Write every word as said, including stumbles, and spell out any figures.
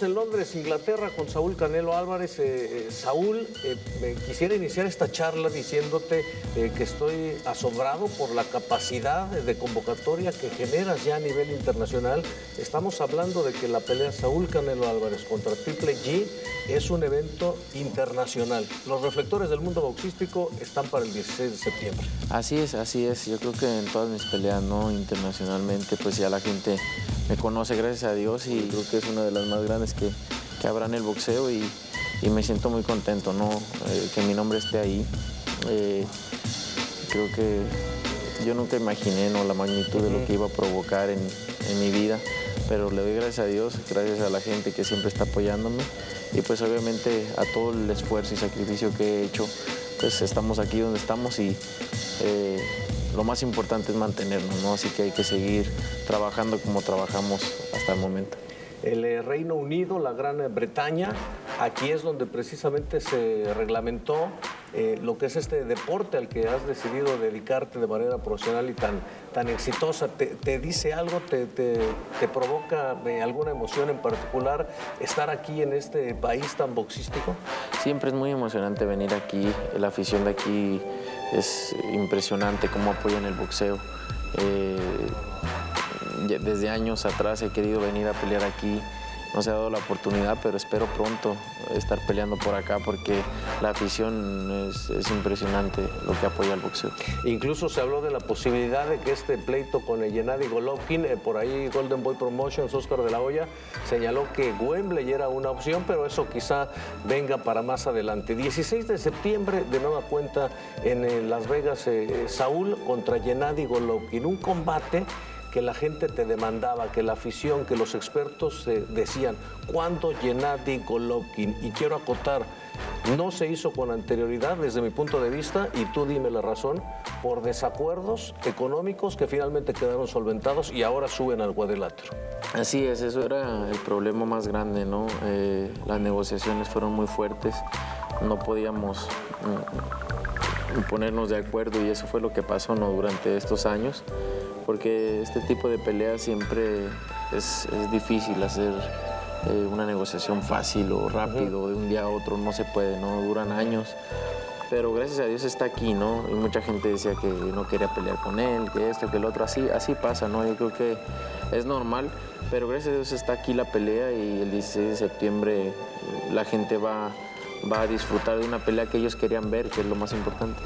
Estamos en Londres, Inglaterra, con Saúl Canelo Álvarez. Eh, eh, Saúl, eh, eh, quisiera iniciar esta charla diciéndote eh, que estoy asombrado por la capacidad de convocatoria que generas ya a nivel internacional. Estamos hablando de que la pelea Saúl Canelo Álvarez contra Triple G es un evento internacional. Los reflectores del mundo boxístico están para el dieciséis de septiembre. Así es, así es. Yo creo que en todas mis peleas, ¿no?, internacionalmente, pues ya la gente me conoce, gracias a Dios, y creo que es una de las más grandes que, que habrá en el boxeo, y, y me siento muy contento, ¿no?, eh, que mi nombre esté ahí. Eh, creo que yo nunca imaginé, ¿no?, la magnitud de lo que iba a provocar en, en mi vida, pero le doy gracias a Dios, gracias a la gente que siempre está apoyándome, y pues obviamente a todo el esfuerzo y sacrificio que he hecho, pues estamos aquí donde estamos, y eh, lo más importante es mantenernos, ¿no? Así que hay que seguir trabajando como trabajamos hasta el momento. El eh, Reino Unido, la Gran Bretaña, aquí es donde precisamente se reglamentó eh, lo que es este deporte al que has decidido dedicarte de manera profesional y tan, tan exitosa. ¿Te, te dice algo, te, te, te provoca eh, alguna emoción en particular estar aquí en este país tan boxístico? Siempre es muy emocionante venir aquí, la afición de aquí es impresionante cómo apoyan el boxeo. Eh, Desde años atrás he querido venir a pelear aquí, no se ha dado la oportunidad, pero espero pronto estar peleando por acá porque la afición es, es impresionante lo que apoya el boxeo. Incluso se habló de la posibilidad de que este pleito con el Gennady Golovkin, eh, por ahí Golden Boy Promotions, Oscar de la Hoya, señaló que Wembley era una opción, pero eso quizá venga para más adelante. dieciséis de septiembre, de nueva cuenta, en eh, Las Vegas, eh, Saúl contra Gennady Golovkin, un combate que la gente te demandaba, que la afición, que los expertos eh, decían, ¿cuándo Gennady Golovkin? Y quiero acotar, no se hizo con anterioridad desde mi punto de vista, y tú dime la razón, por desacuerdos económicos que finalmente quedaron solventados y ahora suben al cuadrilátero. Así es, eso era el problema más grande, ¿no? Eh, las negociaciones fueron muy fuertes, no podíamos mm, ponernos de acuerdo, y eso fue lo que pasó, ¿no?, durante estos años, porque este tipo de peleas siempre es, es difícil hacer eh, una negociación fácil o rápido, uh-huh. de un día a otro no se puede, no duran años, pero gracias a Dios está aquí, ¿no? Y mucha gente decía que no quería pelear con él, que esto, que el otro, así, así pasa, ¿no? Yo creo que es normal, pero gracias a Dios está aquí la pelea, y el dieciséis de septiembre la gente va, va a disfrutar de una pelea que ellos querían ver, que es lo más importante.